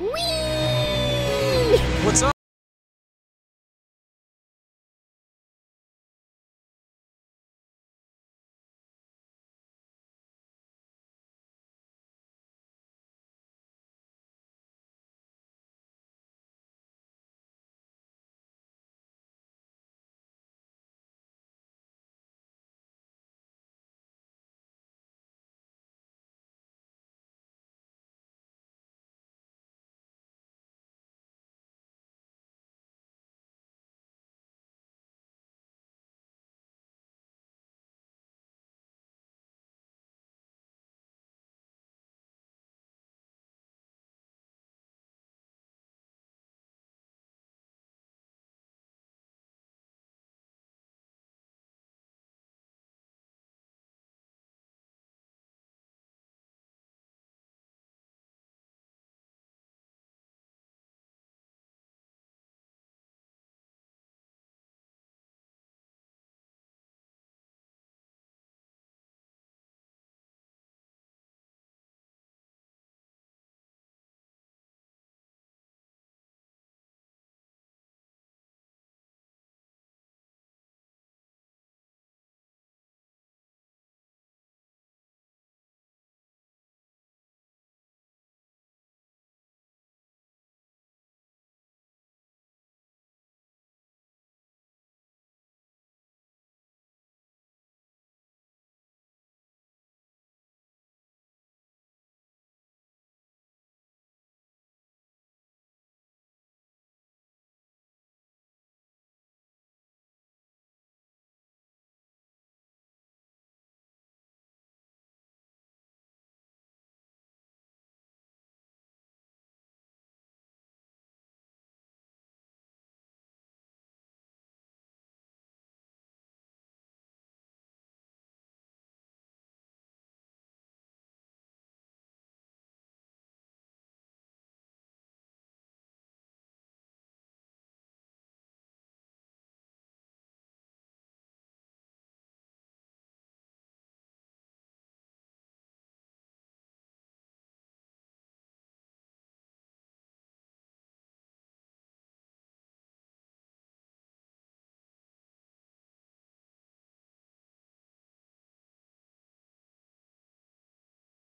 Whee!